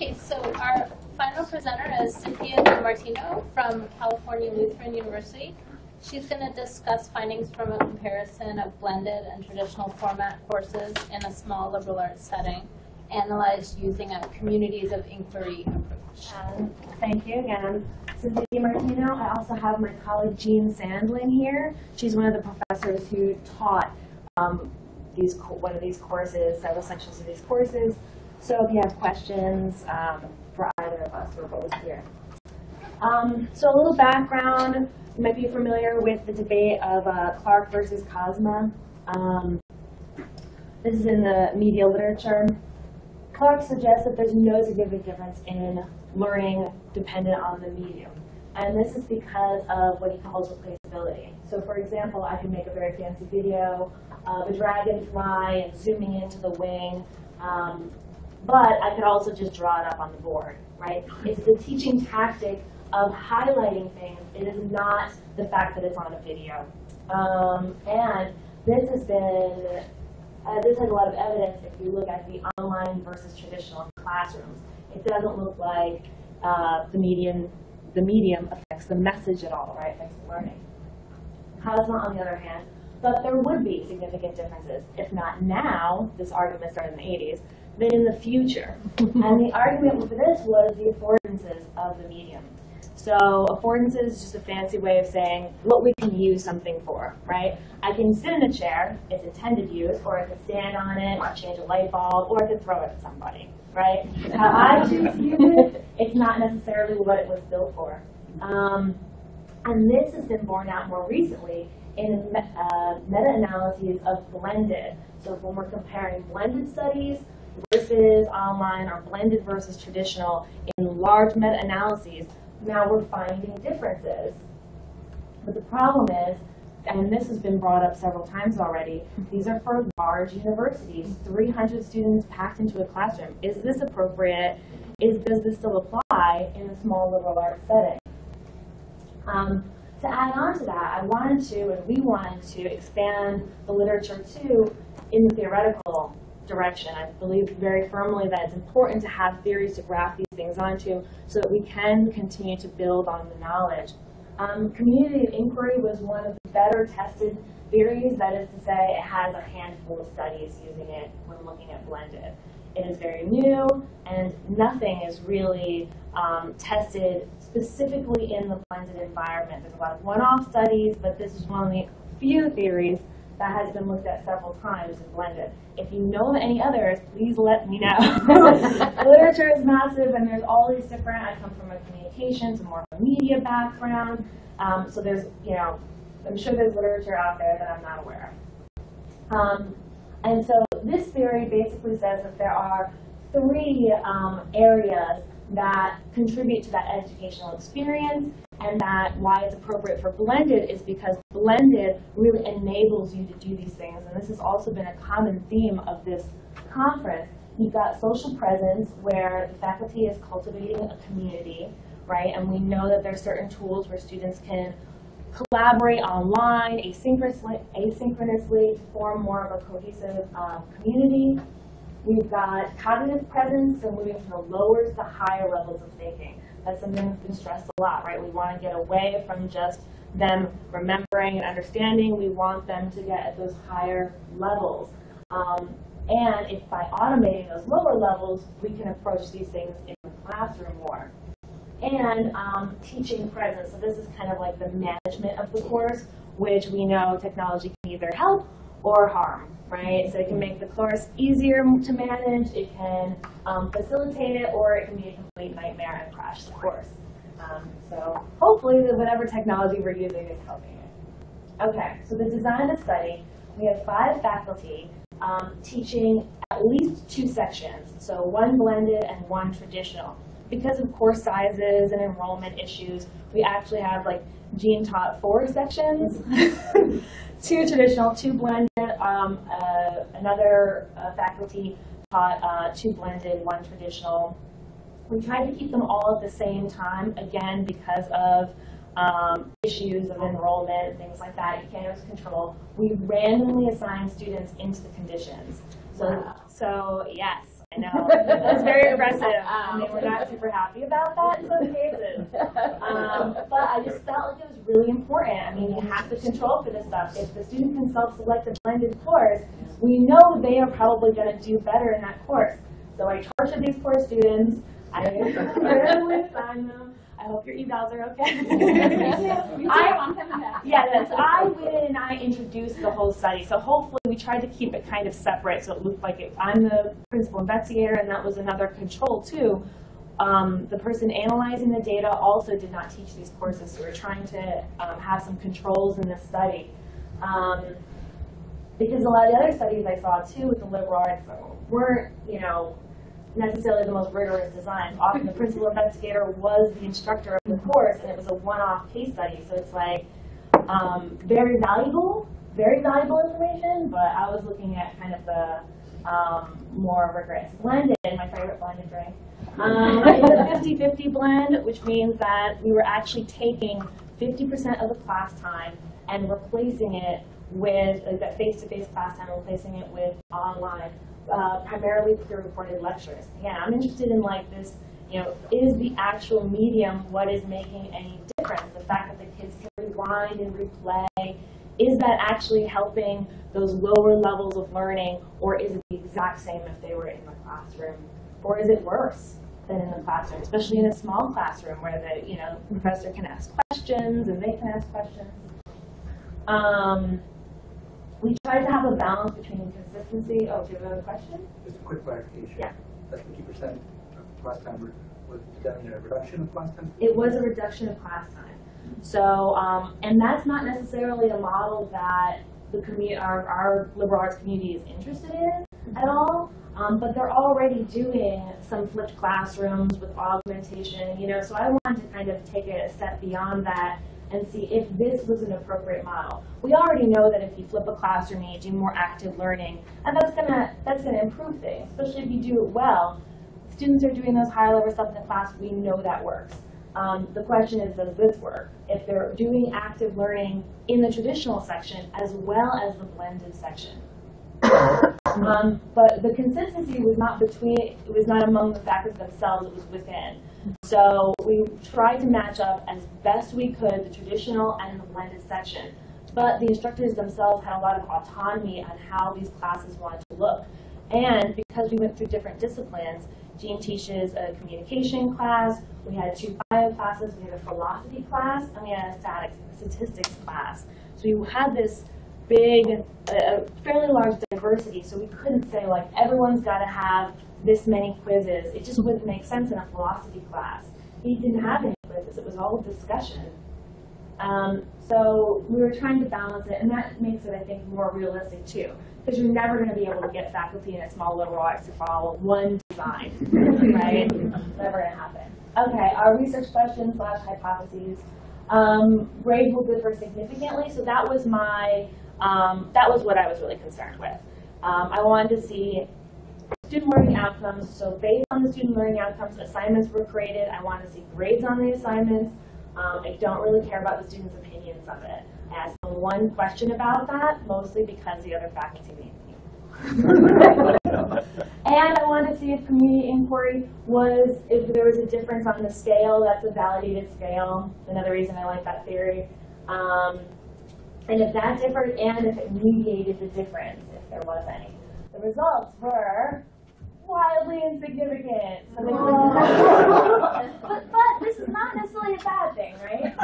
Okay, so our final presenter is Cynthia DeMartino from California Lutheran University. She's going to discuss findings from a comparison of blended and traditional format courses in a small liberal arts setting, analyzed using a communities of inquiry approach. Thank you again. Cynthia DeMartino. I also have my colleague Jean Sandlin here. She's one of the professors who taught several sections of these courses. So if you have questions for either of us, we're both here. So a little background. You might be familiar with the debate of Clark versus Cosma. This is in the media literature. Clark suggests that there's no significant difference in learning dependent on the medium. And this is because of what he calls replaceability. So for example, I can make a very fancy video of a dragonfly and zooming into the wing. But I could also just draw it up on the board, right? It's the teaching tactic of highlighting things. It is not the fact that it's on a video. And this has been, this has a lot of evidence if you look at the online versus traditional classrooms. It doesn't look like the medium affects the message at all, right? It affects the learning. Cosma, on the other hand, but there would be significant differences, if not now, this argument started in the 80s, then in the future. And the argument for this was the affordances of the medium. So affordances is just a fancy way of saying what we can use something for, right? I can sit in a chair, it's intended use, or I can stand on it, or change a light bulb, or I could throw it at somebody, right? How I choose to use it, it's not necessarily what it was built for. And this has been borne out more recently in meta-analyses of blended. So when we're comparing blended studies versus online or blended versus traditional in large meta-analyses, now we're finding differences. But the problem is, and this has been brought up several times already, these are for large universities, 300 students packed into a classroom. Is this appropriate? Does this still apply in a small liberal arts setting? To add on to that, I wanted to, and we wanted to, expand the literature too in the theoretical direction. I believe very firmly that it's important to have theories to graph these things onto so that we can continue to build on the knowledge. Community of Inquiry was one of the better tested theories, that is to say it has a handful of studies using it when looking at blended. It is very new, and nothing is really tested specifically in the blended environment. There's a lot of one-off studies, but this is one of the few theories that has been looked at several times in blended. If you know any others, please let me know. Literature is massive, and there's all these different, I come from a communications and more of a media background, so there's, you know, I'm sure there's literature out there that I'm not aware of. And so this theory basically says that there are three areas that contribute to that educational experience, and that why it's appropriate for blended is because blended really enables you to do these things. And this has also been a common theme of this conference. You've got social presence, where the faculty is cultivating a community, right? And we know that there are certain tools where students can collaborate online asynchronously to form more of a cohesive community. We've got cognitive presence, so moving from the lower to the higher levels of thinking. That's something that's been stressed a lot, right? We want to get away from just them remembering and understanding. We want them to get at those higher levels. And if by automating those lower levels, we can approach these things in the classroom more. And teaching presence. So this is kind of like the management of the course, which we know technology can either help or harm, right? So it can make the course easier to manage, it can facilitate it, or it can be a complete nightmare and crash the course. So hopefully that whatever technology we're using is helping it. Okay, so the design of study, we have 5 faculty teaching at least 2 sections, so 1 blended and 1 traditional. Because of course sizes and enrollment issues, we actually have, like, Jean taught 4 sections, 2 traditional, 2 blended. Another faculty taught 2 blended, 1 traditional. We tried to keep them all at the same time, again, because of issues of enrollment, things like that. You can't always control. We randomly assign students into the conditions. So, wow. So yes. know. That's very aggressive. And they were not super happy about that in some cases. But I just felt like it was really important. I mean, you have to control for this stuff. If the student can self-select a blended course, we know they are probably going to do better in that course. So I tortured these poor students. I literally signed them. I hope your evals are okay. I went in and I introduced the whole study. So hopefully we tried to keep it kind of separate so it looked like it, I'm the principal investigator, and that was another control too. The person analyzing the data also did not teach these courses, so we're trying to have some controls in the study. Because a lot of the other studies I saw too with the liberal arts weren't, you know, necessarily the most rigorous design. Often the principal investigator was the instructor of the course, and it was a one-off case study. So it's like very valuable information, but I was looking at kind of the more rigorous blended, my favorite blended drink. It's a 50-50 blend, which means that we were actually taking 50% of the class time and replacing it with that face-to-face class time, replacing it with online. Primarily peer-reported lectures. Again, I'm interested in like this, you know, is the actual medium what is making any difference? The fact that the kids can rewind and replay, is that actually helping those lower levels of learning, or is it the exact same if they were in the classroom? Or is it worse than in the classroom, especially in a small classroom where the, you know, professor can ask questions and they can ask questions? We tried to have a balance between consistency. Oh, do you have another question? Just a quick clarification. Yeah. That's 50% of class time. Was that a reduction of class time? It was a reduction of class time. So, and that's not necessarily a model that the our liberal arts community is interested in at all. But they're already doing some flipped classrooms with augmentation, you know. So I wanted to kind of take it a step beyond that and see if this was an appropriate model. We already know that if you flip a classroom and you do more active learning, and that's gonna improve things, especially if you do it well. Students are doing those higher level stuff in the class, we know that works. The question is, does this work? If they're doing active learning in the traditional section as well as the blended section. But the consistency was not between, it was not among the faculty themselves, it was within. So we tried to match up as best we could the traditional and the blended section. But the instructors themselves had a lot of autonomy on how these classes wanted to look. And because we went through different disciplines, Jean teaches a communication class, we had 2 bio classes, we had a philosophy class, and we had a statistics class. So we had this big, a fairly large diversity, so we couldn't say like everyone's got to have this many quizzes. It just wouldn't make sense in a philosophy class. He didn't have any quizzes. It was all discussion. So we were trying to balance it, and that makes it, I think, more realistic too, because you're never going to be able to get faculty in a small liberal arts to follow one design, right? Never going to happen. Okay, our research questions / hypotheses. Grade will differ significantly, so that was my, that was what I was really concerned with. I wanted to see student learning outcomes, so based on the student learning outcomes, assignments were created. I wanted to see grades on the assignments. I don't really care about the students' opinions of it. I asked one question about that, mostly because the other faculty made me. And I wanted to see if community inquiry was, if there was a difference on the scale. That's a validated scale, another reason I like that theory. And if that differed, and if it mediated the difference, if there was any. The results were wildly insignificant. So but this is not necessarily a bad thing, right?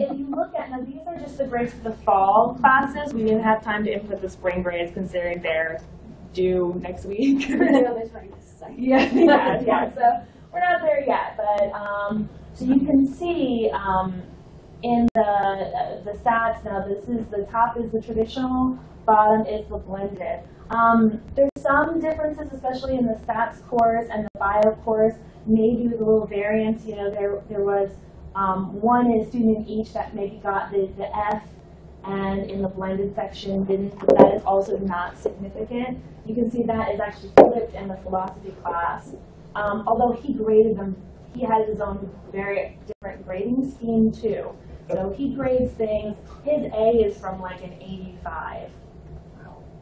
If you look at, now these are just the grades for the fall classes. We didn't have time to input the spring grades considering they're due next week. yeah, so we're not there yet. But so you can see in the stats now, this is the top is the traditional, bottom is the blended. There's some differences, especially in the stats course and the bio course, maybe with a little variance. You know, there was one in a student each that maybe got the F, and in the blended section didn't. But that is also not significant. You can see that is actually flipped in the philosophy class. Although he graded them, he had his own very different grading scheme too. So he grades things. His A is from like an 85.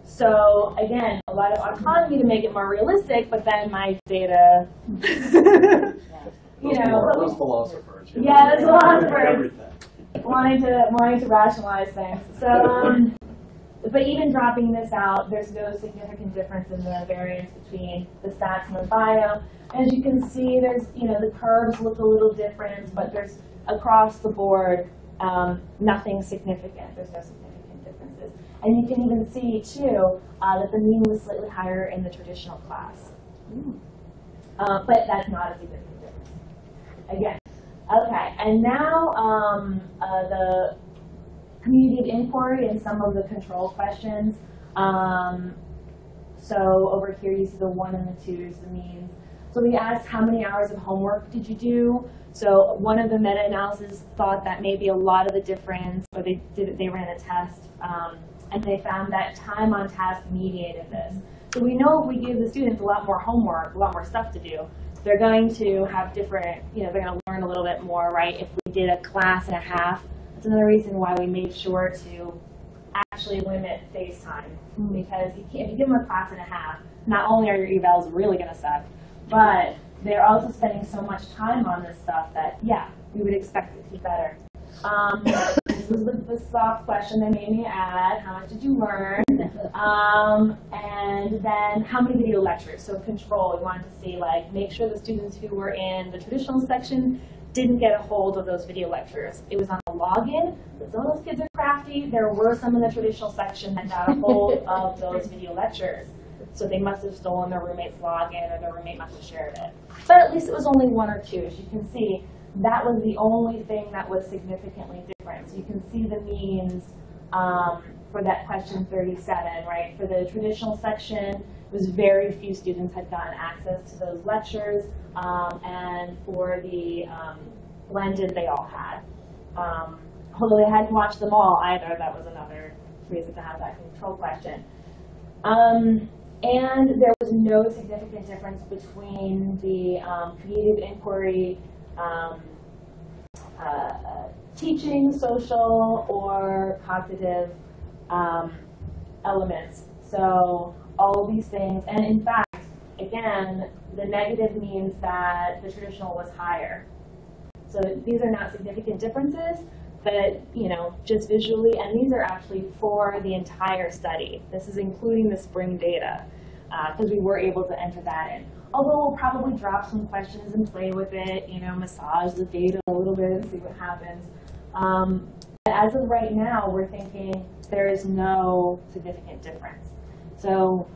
So again, a lot of autonomy to make it more realistic, but then my data, those philosophers. Yeah, those philosophers wanting to rationalize things. So, but even dropping this out, there's no significant difference in the variance between the stats and the bio. As you can see, there's the curves look a little different, but there's across the board nothing significant. There's no significant differences, and you can even see too that the mean was slightly higher in the traditional class, but that's not a significant difference. Again, okay, and now the Community of Inquiry and some of the control questions. So over here you see the 1 and the 2s, the means. So we asked how many hours of homework did you do? So one of the meta-analyses thought that maybe a lot of the difference, or they ran a test, and they found that time on task mediated this. So we know if we give the students a lot more homework, a lot more stuff to do, they're going to have different, they're going to learn a little bit more, right? If we did a class and a half, another reason why we made sure to actually limit face time, because you can't, if you give them a class and a half, not only are your evals really going to suck, but they're also spending so much time on this stuff that, yeah, we would expect it to be better. This was the soft question they made me add, how much did you learn? And then how many video lectures? So control, we wanted to see, like, make sure the students who were in the traditional section didn't get a hold of those video lectures. It was on a login, but some of those kids are crafty. There were some in the traditional section that got a hold of those video lectures. So they must have stolen their roommate's login, or their roommate must have shared it. But at least it was only 1 or 2. As you can see, that was the only thing that was significantly different. So you can see the means for that question 37, right? For the traditional section, was very few students had gotten access to those lectures, and for the blended, they all had. Although they hadn't watched them all either, that was another reason to have that control question. And there was no significant difference between the Community of Inquiry teaching, social, or cognitive elements. So all these things, and in fact, again, the negative means that the traditional was higher. So these are not significant differences, but just visually, and these are actually for the entire study. This is including the spring data, because we were able to enter that in. Although we'll probably drop some questions and play with it, massage the data a little bit and see what happens. But as of right now, we're thinking there is no significant difference. So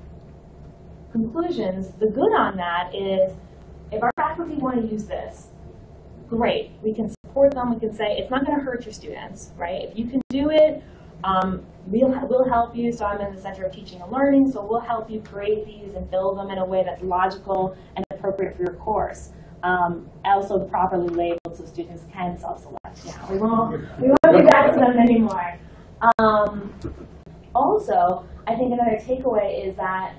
conclusions, the good on that is if our faculty want to use this, great. We can support them. We can say it's not going to hurt your students, right? If you can do it, we'll help you. So I'm in the Center of Teaching and Learning, so we'll help you create these and build them in a way that's logical and appropriate for your course. Also properly labeled so students can self-select. Yeah, we won't do that to them anymore. Also, I think another takeaway is that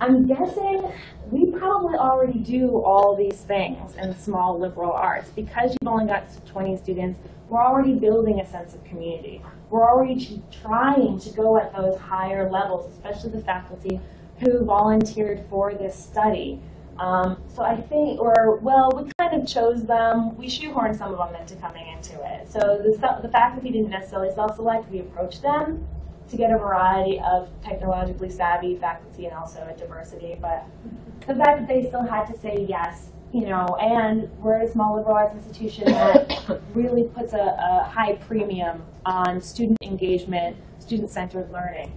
I'm guessing we probably already do all these things in small liberal arts. Because you've only got 20 students, we're already building a sense of community. We're already trying to go at those higher levels, especially the faculty who volunteered for this study. So I think, we kind of chose them. We shoehorned some of them into coming into it. So the faculty didn't necessarily self-select. We approached them to get a variety of technologically savvy faculty and also a diversity. But the fact that they still had to say yes, and we're a small liberal arts institution that really puts a high premium on student engagement, student-centered learning.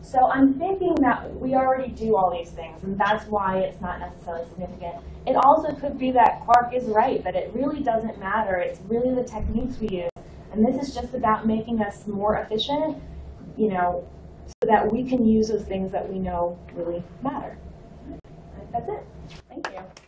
So I'm thinking that we already do all these things, and that's why it's not necessarily significant. It also could be that Clark is right, that it really doesn't matter. It's really the techniques we use. And this is just about making us more efficient, so that we can use those things that we know really matter. That's it. Thank you.